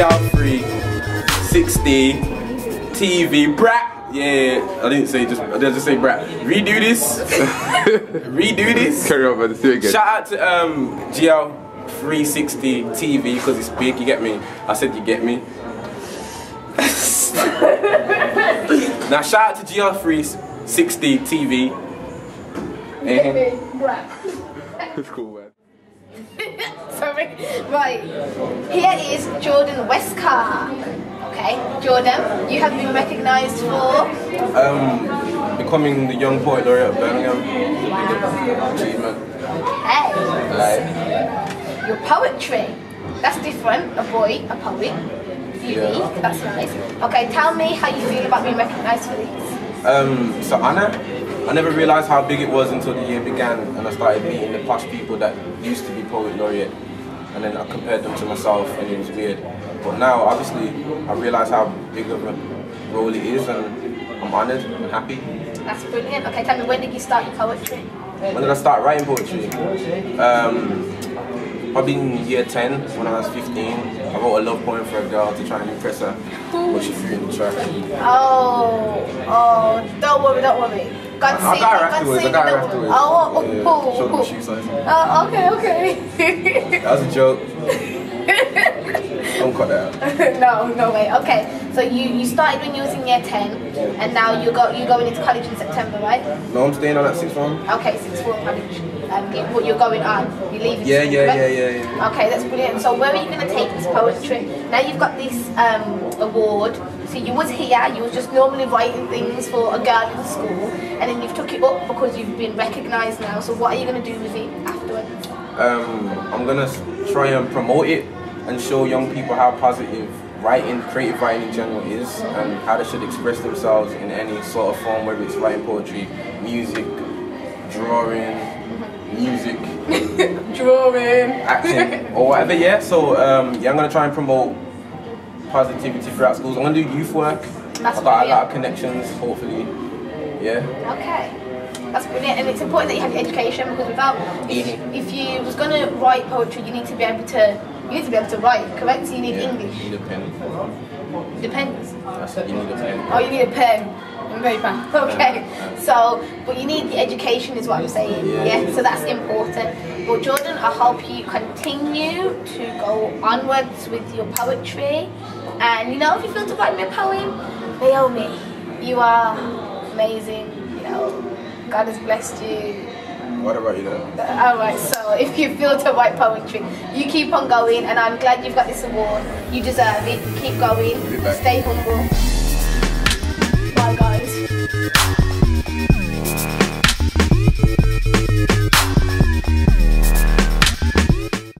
GL360 TV brat. Yeah, I didn't say just. I just say brat. Redo this. Redo this. Carry on, brother. Do it again. Shout out to GL360 TV because it's big. You get me? I said you get me. Now shout out to GL360 TV. That's cool, man. Sorry. Right. Here is Jordan Westcar. Okay, Jordan, you have been recognised for becoming the Young Poet Laureate of Birmingham. Wow. Achievement. Hey. Like, your poetry. That's different. A boy, a poet. Unique. Yeah. That's nice. Okay, tell me how you feel about being recognised for these. So Anna, I never realised how big it was until the year began and I started meeting the posh people that used to be Poet Laureate and then I compared them to myself and it was weird. But now obviously I realise how big of a role it is and I'm honoured and happy. That's brilliant. Okay, tell me, when did you start your poetry? When did I start writing poetry? Probably in year 10, when I was 15, I wrote a love poem for a girl to try and impress her, but she threw in the trash. Oh, don't worry, don't worry. I got her afterwards. Oh, showed them shoe size. Oh, okay. That was a joke. Don't cut that out. No way. Okay, so you started when you was in year 10, and now you're going into college in September, right? No, I'm staying on at 6th form. Okay, 6th form college. What you're going on? You're leaving? Yeah. Okay, that's brilliant. So where are you going to take this poetry? Now you've got this award. So you was here, you were just normally writing things for a girl in school, and then you've took it up because you've been recognised now, so what are you going to do with it afterwards? I'm going to try and promote it and show young people how positive writing, creative writing in general is, and how they should express themselves in any sort of form, whether it's writing poetry, music, drawing, music, drawing, acting, or whatever, yeah. So I'm going to try and promote positivity throughout schools. I'm going to do youth work. I've got a lot of connections, hopefully. Yeah. Okay. That's brilliant. And it's important that you have your education because without, if you was going to write poetry, you need to be able to, write, correct? So you need English. You need a pen. Depends. I said you need a pen. Oh, you need a pen. I'm very fast. Okay. So, but you need the education is what I'm saying. Yeah. So that's important. Well, Jordan, I hope you continue to go onwards with your poetry. And you know, if you feel to write me a poem, Naomi, you are amazing. You know, God has blessed you. What about you then? Alright, so if you feel to write poetry, you keep on going. And I'm glad you've got this award. You deserve it. Keep going. Stay humble.